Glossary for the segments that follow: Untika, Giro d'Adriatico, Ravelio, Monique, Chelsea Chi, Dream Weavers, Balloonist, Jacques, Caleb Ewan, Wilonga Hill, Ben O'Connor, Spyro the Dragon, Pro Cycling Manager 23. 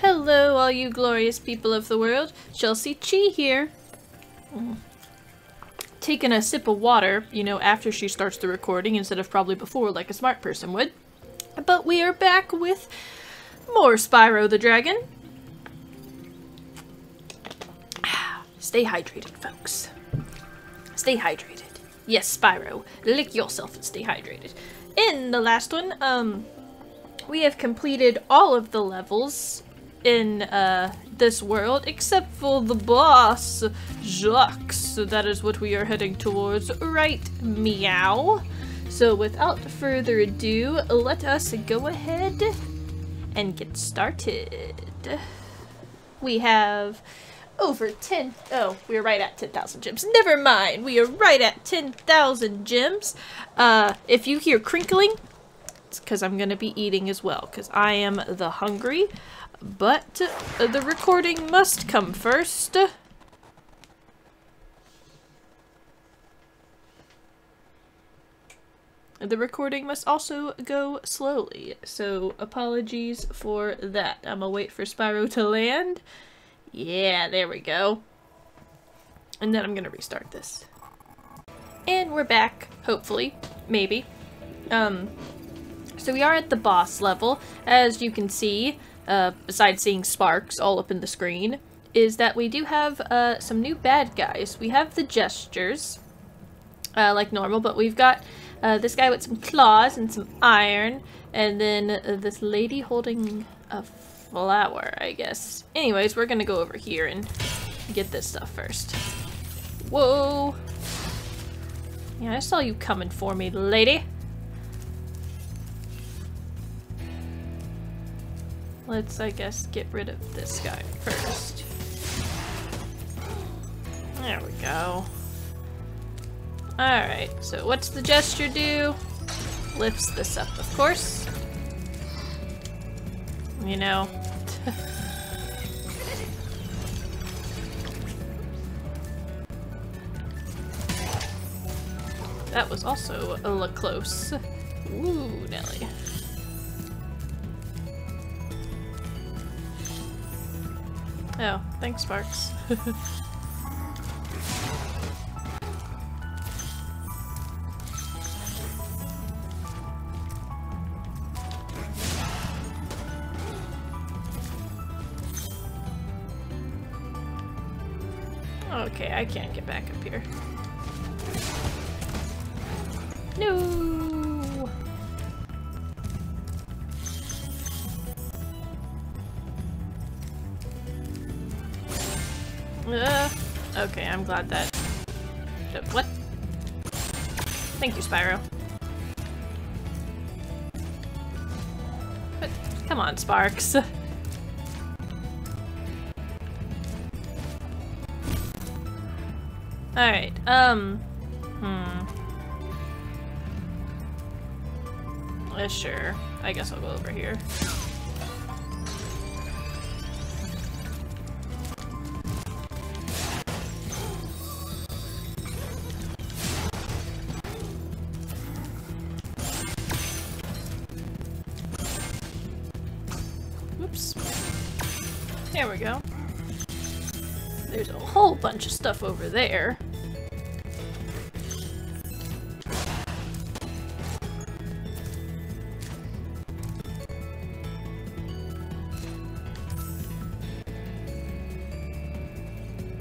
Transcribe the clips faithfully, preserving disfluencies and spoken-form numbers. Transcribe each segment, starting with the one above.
Hello, all you glorious people of the world. Chelsea Chi here. Mm. Taking a sip of water, you know, after she starts the recording instead of probably before like a smart person would. But we are back with more Spyro the Dragon. Stay hydrated, folks. Stay hydrated. Yes, Spyro, lick yourself and stay hydrated. In the last one, um, we have completed all of the levels in uh, this world, except for the boss, Jacques. So that is what we are heading towards, right meow? So without further ado, let us go ahead and get started. We have over ten, oh, we're right at ten thousand gems. Never mind, we are right at ten thousand gems. Uh, if you hear crinkling, it's because I'm gonna be eating as well, because I am the hungry. But uh, the recording must come first. The recording must also go slowly, so apologies for that. I'm gonna wait for Spyro to land. Yeah, there we go. And then I'm gonna restart this. And we're back, hopefully, maybe. Um, so we are at the boss level, as you can see. Uh, besides seeing sparks all up in the screen, is that we do have uh, some new bad guys. We have the gestures, uh, like normal, but we've got uh, this guy with some claws and some iron, and then uh, this lady holding a flower, I guess. Anyways, we're gonna go over here and get this stuff first. Whoa! Yeah, I saw you coming for me, lady. Let's, I guess, get rid of this guy first. There we go. Alright, so what's the gesture do? Lifts this up, of course. You know. That was also a little close. Ooh, Nelly. Oh, thanks, Sparks. Okay, I can't get back up here. No! Uh, okay, I'm glad that... What? Thank you, Spyro. But, come on, Sparks. Alright, um... Hmm... Uh, sure. I guess I'll go over here. There we go. There's a whole bunch of stuff over there.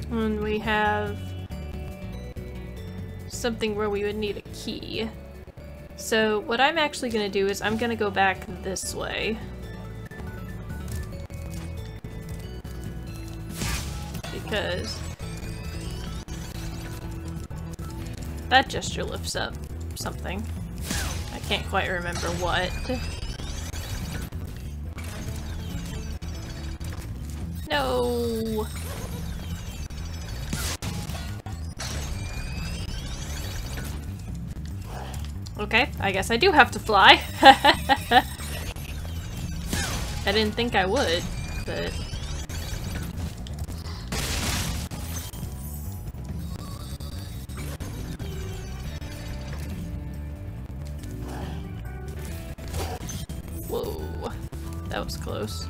And we have something where we would need a key. So what I'm actually going to do is I'm going to go back this way. Because that gesture lifts up something. I can't quite remember what. No! Okay, I guess I do have to fly. I didn't think I would, but... Whoa, that was close.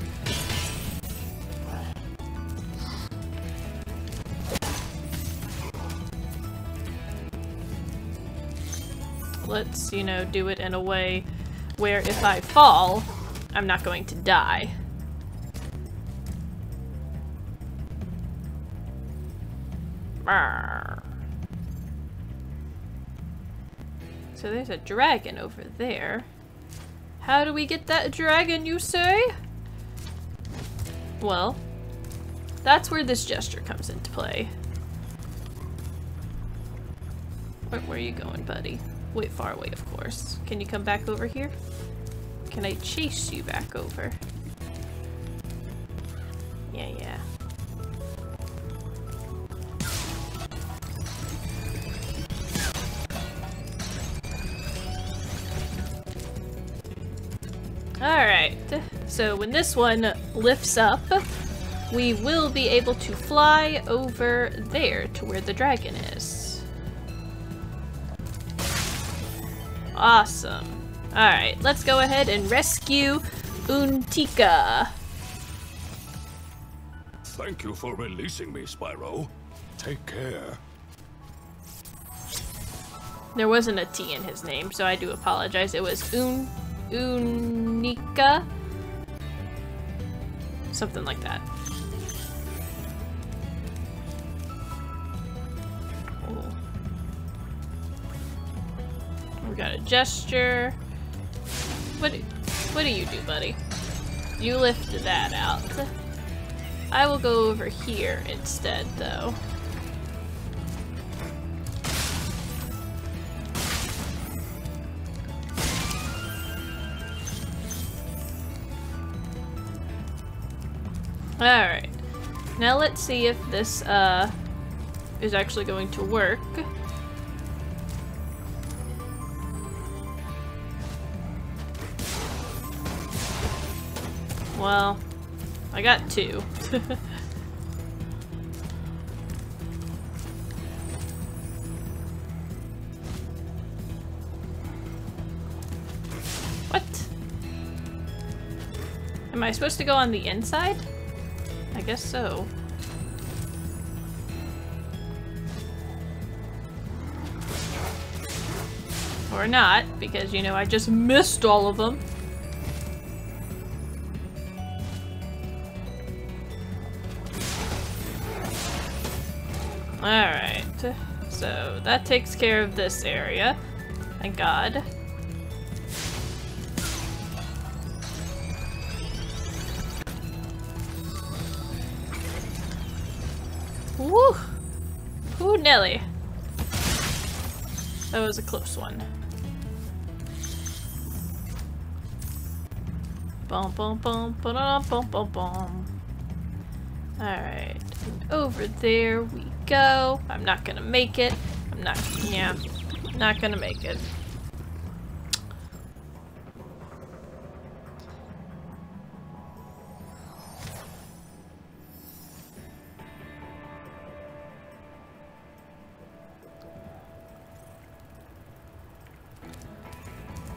let's, you know, do it in a way where if I fall, I'm not going to die. So there's a dragon over there. How do we get that dragon, you say? Well, that's where this gesture comes into play. Where, where are you going, buddy? Wait, far away, of course. Can you come back over here? Can I chase you back over? Yeah, yeah. Alright, so when this one lifts up, we will be able to fly over there to where the dragon is. Awesome. Alright, let's go ahead and rescue Untika. Thank you for releasing me, Spyro. Take care. There wasn't a T in his name, so I do apologize. It was Un... Untika? Something like that. Cool. We got a gesture. What do, what do you do, buddy? You lift that out. I will go over here instead, though. Alright, now let's see if this uh, is actually going to work. Well, I got two. What? Am I supposed to go on the inside? I guess so. Or not, because, you know, I just missed all of them. Alright, so that takes care of this area. Thank God. Woo! Whoo Nelly! That was a close one. Bum bum bum ba-da bum bum bum. Alright. Over there we go. I'm not gonna make it. I'm not yeah. Not gonna make it.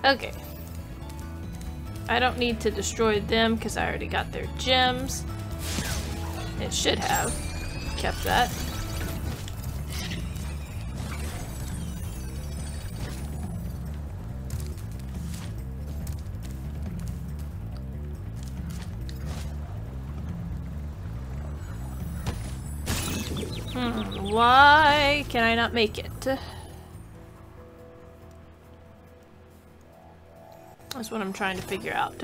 Okay. I don't need to destroy them because I already got their gems. It should have kept that. Hmm, why can I not make it? That's what I'm trying to figure out.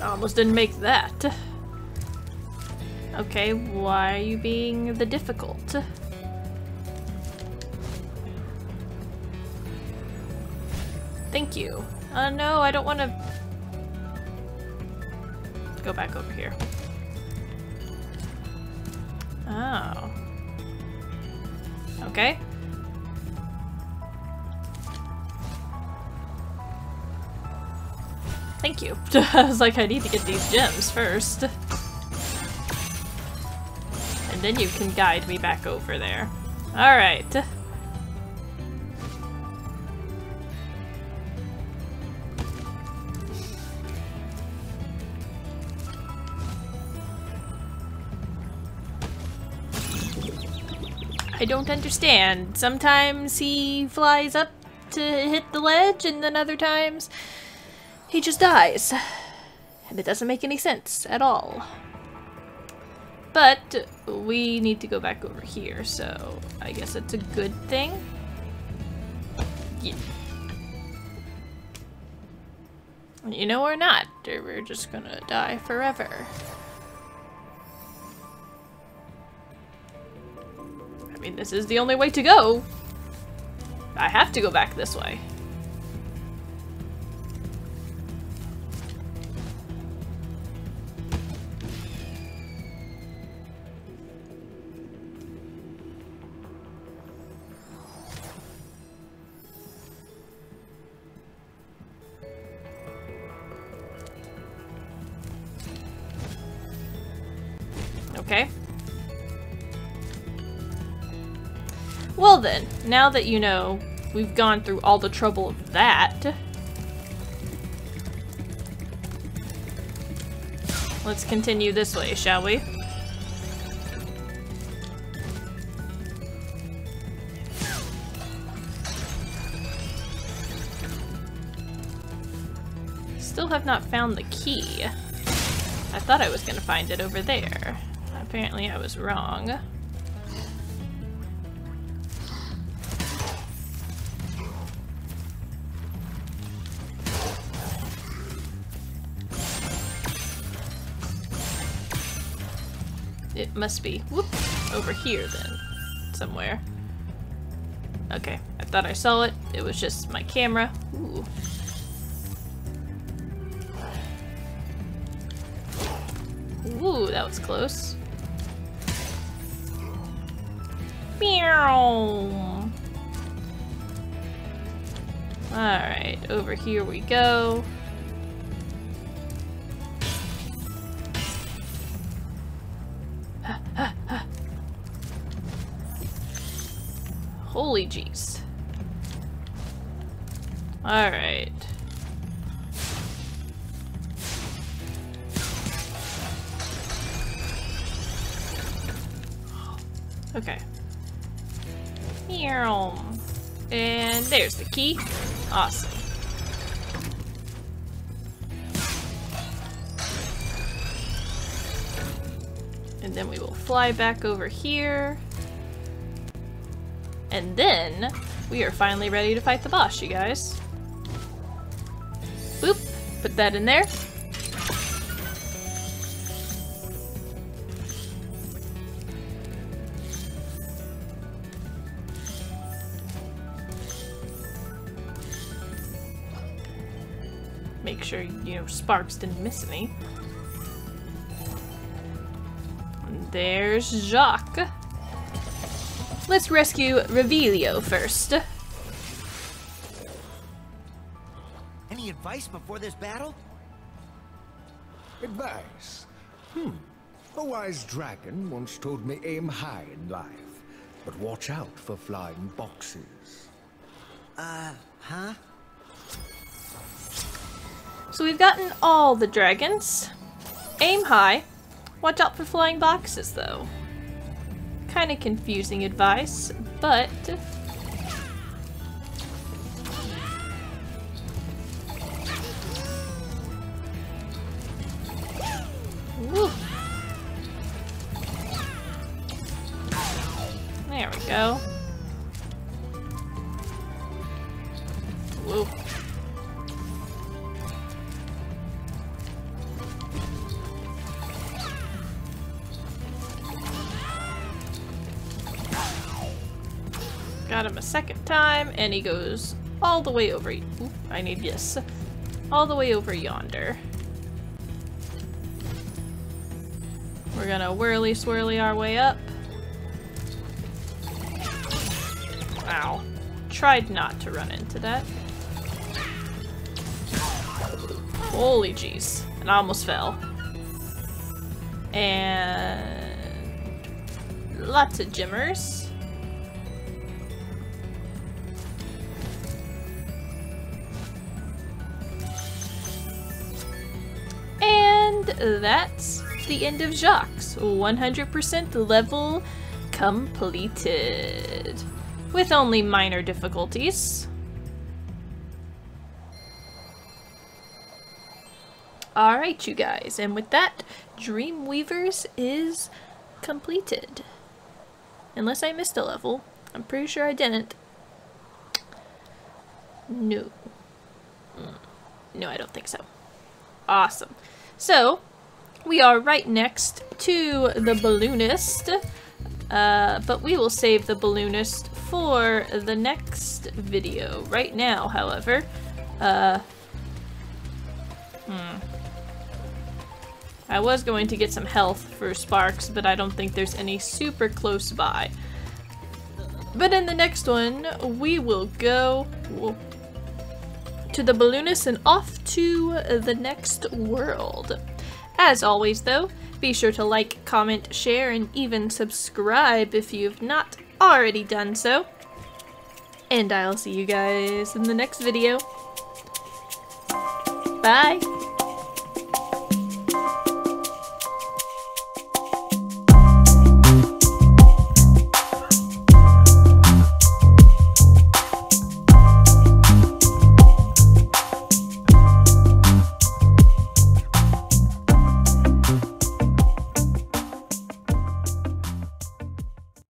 I almost didn't make that. Okay, why are you being the difficult? Thank you. Uh, no, I don't want to... Go back over here. Oh. Okay. Thank you. I was like, I need to get these gems first. And then you can guide me back over there. Alright. I don't understand. Sometimes he flies up to hit the ledge, and then other times he just dies. And it doesn't make any sense at all. But we need to go back over here, so I guess it's a good thing. Yeah. You know, or not, or we're just gonna die forever. I mean, this is the only way to go. I have to go back this way. Okay. Well then, now that you know we've gone through all the trouble of that, let's continue this way, shall we? Still have not found the key. I thought I was gonna find it over there. Apparently I was wrong. It must be, whoop, over here then, somewhere. Okay, I thought I saw it. It was just my camera. Ooh. Ooh, that was close. Alright, over here we go. Holy jeez. Alright. Okay. And there's the key. Awesome. And then we will fly back over here. And then we are finally ready to fight the boss, you guys. Boop. Put that in there. Make sure, you know, sparks didn't miss me. And there's Jacques. Let's rescue Ravelio first. Any advice before this battle? Advice? Hmm. A wise dragon once told me aim high in life, but watch out for flying boxes. Uh, huh? So we've gotten all the dragons. Aim high. Watch out for flying boxes, though. Kind of confusing advice, but... Woo. There we go. Woo. Got him a second time, and he goes all the way over. Oop, I need this. All the way over yonder. We're gonna whirly swirly our way up. Ow. Tried not to run into that. Holy jeez. And I almost fell. And lots of gymmers. That's the end of Jacques. one hundred percent level completed. With only minor difficulties. Alright, you guys, and with that, Dream Weavers is completed. Unless I missed a level. I'm pretty sure I didn't. No. No, I don't think so. Awesome. So, we are right next to the Balloonist. Uh, but we will save the Balloonist for the next video. Right now, however, uh, hmm. I was going to get some health for Sparks, but I don't think there's any super close by. But in the next one, we will go to the Balloonist and off to the next world. As always, though, be sure to like, comment, share, and even subscribe if you've not already done so. And I'll see you guys in the next video. Bye!